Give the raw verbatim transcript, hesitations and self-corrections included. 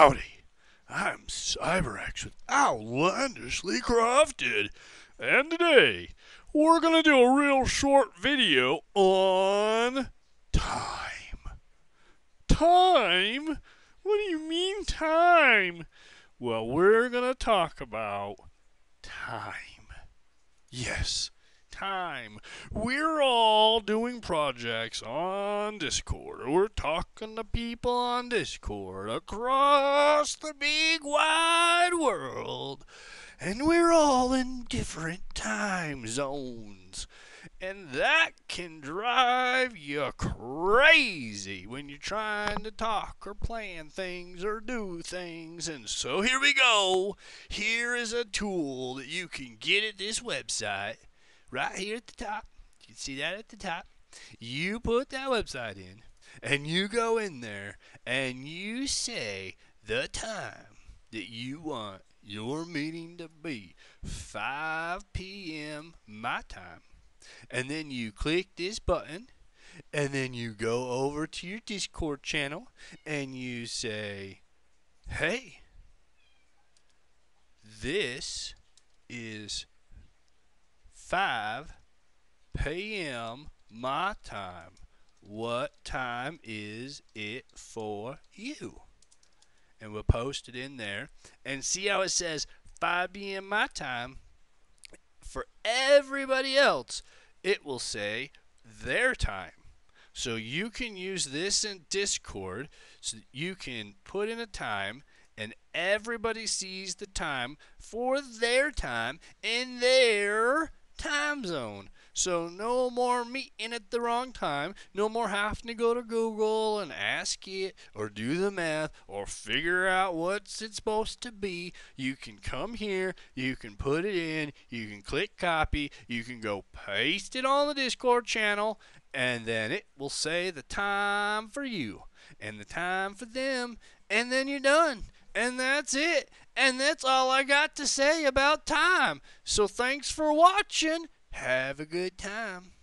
Howdy, I'm CyberAxe with Outlandishly Crafted, and today we're gonna do a real short video on time. Time? What do you mean time? Well, we're gonna talk about time. Yes, time. We're all doing projects on Discord. We're talking to people on Discord across the big wide world. And we're all in different time zones. And that can drive you crazy when you're trying to talk or plan things or do things. And so here we go. Here is a tool that you can get at this website. Right here at the top, you can see that at the top. You put that website in, and you go in there, and you say the time that you want your meeting to be, five P M my time. And then you click this button, and then you go over to your Discord channel, and you say, hey, this is five P M my time. What time is it for you? And we'll post it in there. And see how it says five P M my time. For everybody else, it will say their time. So you can use this in Discord. So that you can put in a time. And everybody sees the time for their time in their time zone. So no more meeting at the wrong time, no more having to go to Google and ask it or do the math or figure out what's it supposed to be. You can come here, you can put it in, you can click copy, you can go paste it on the Discord channel, and then it will say the time for you and the time for them, and then you're done. And that's it. And that's all I got to say about time. So thanks for watching. Have a good time.